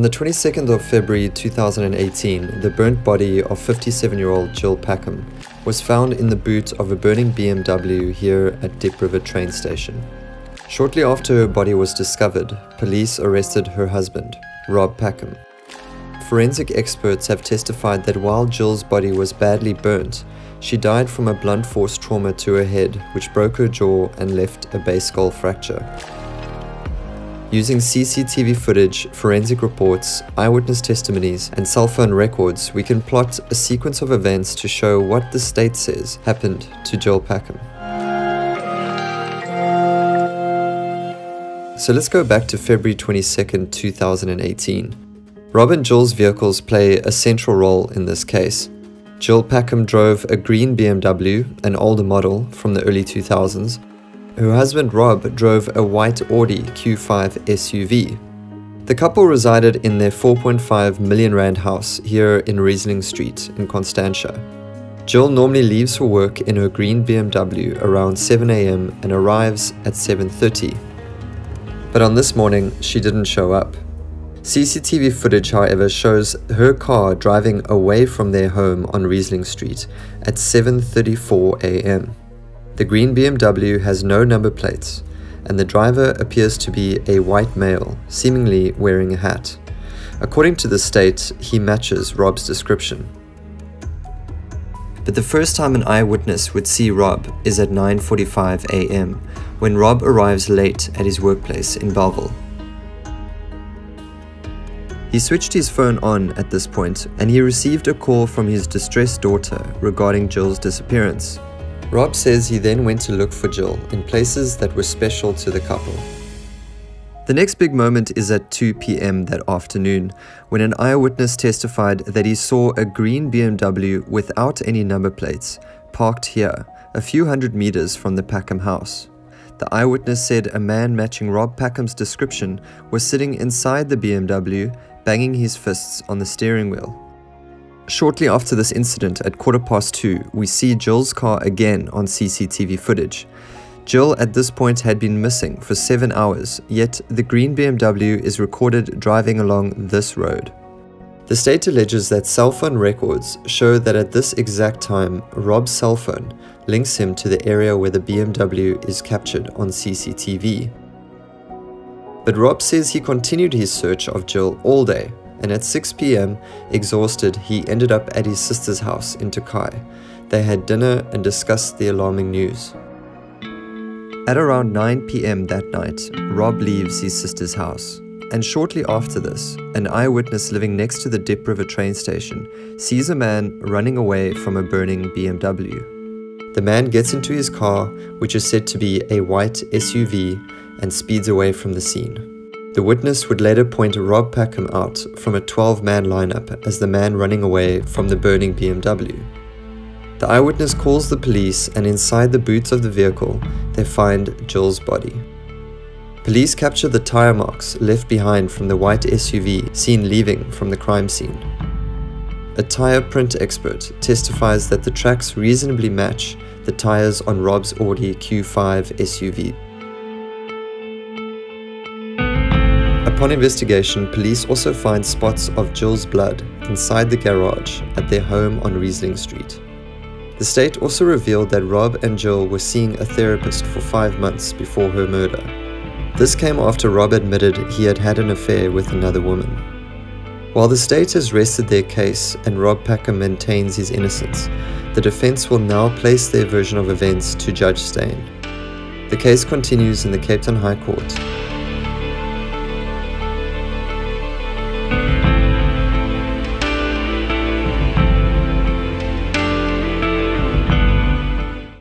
On the 22nd of February 2018, the burnt body of 57-year-old Gill Packham was found in the boot of a burning BMW here at Deep River train station. Shortly after her body was discovered, police arrested her husband, Rob Packham. Forensic experts have testified that while Gill's body was badly burnt, she died from a blunt force trauma to her head, which broke her jaw and left a base skull fracture. Using CCTV footage, forensic reports, eyewitness testimonies, and cell phone records, we can plot a sequence of events to show what the state says happened to Gill Packham. So let's go back to February 22, 2018. Rob and Gill's vehicles play a central role in this case. Gill Packham drove a green BMW, an older model from the early 2000s. Her husband Rob drove a white Audi Q5 SUV. The couple resided in their £4.5 million house here in Riesling Street in Constantia. Gill normally leaves for work in her green BMW around 7 a.m. and arrives at 7:30. But on this morning, she didn't show up. CCTV footage, however, shows her car driving away from their home on Riesling Street at 7:34 a.m. The green BMW has no number plates, and the driver appears to be a white male, seemingly wearing a hat. According to the state, he matches Rob's description. But the first time an eyewitness would see Rob is at 9:45 a.m. when Rob arrives late at his workplace in Bellville. He switched his phone on at this point, and he received a call from his distressed daughter regarding Gill's disappearance. Rob says he then went to look for Gill in places that were special to the couple. The next big moment is at 2 p.m. that afternoon, when an eyewitness testified that he saw a green BMW without any number plates parked here, a few hundred meters from the Packham house. The eyewitness said a man matching Rob Packham's description was sitting inside the BMW, banging his fists on the steering wheel. Shortly after this incident at 2:15, we see Gill's car again on CCTV footage. Gill at this point had been missing for 7 hours, yet the green BMW is recorded driving along this road. The state alleges that cell phone records show that at this exact time, Rob's cell phone links him to the area where the BMW is captured on CCTV. But Rob says he continued his search of Gill all day, and at 6 p.m., exhausted, he ended up at his sister's house in Tokai. They had dinner and discussed the alarming news. At around 9 p.m. that night, Rob leaves his sister's house, and shortly after this, an eyewitness living next to the Diep River train station sees a man running away from a burning BMW. The man gets into his car, which is said to be a white SUV, and speeds away from the scene. The witness would later point Rob Packham out from a 12-man lineup as the man running away from the burning BMW. The eyewitness calls the police, and inside the boots of the vehicle, they find Gill's body. Police capture the tire marks left behind from the white SUV seen leaving from the crime scene. A tire print expert testifies that the tracks reasonably match the tires on Rob's Audi Q5 SUV. Upon investigation, police also find spots of Gill's blood inside the garage at their home on Riesling Street. The state also revealed that Rob and Gill were seeing a therapist for 5 months before her murder. This came after Rob admitted he had had an affair with another woman. While the state has rested their case and Rob Packham maintains his innocence, the defense will now place their version of events to Judge Steyn. The case continues in the Cape Town High Court.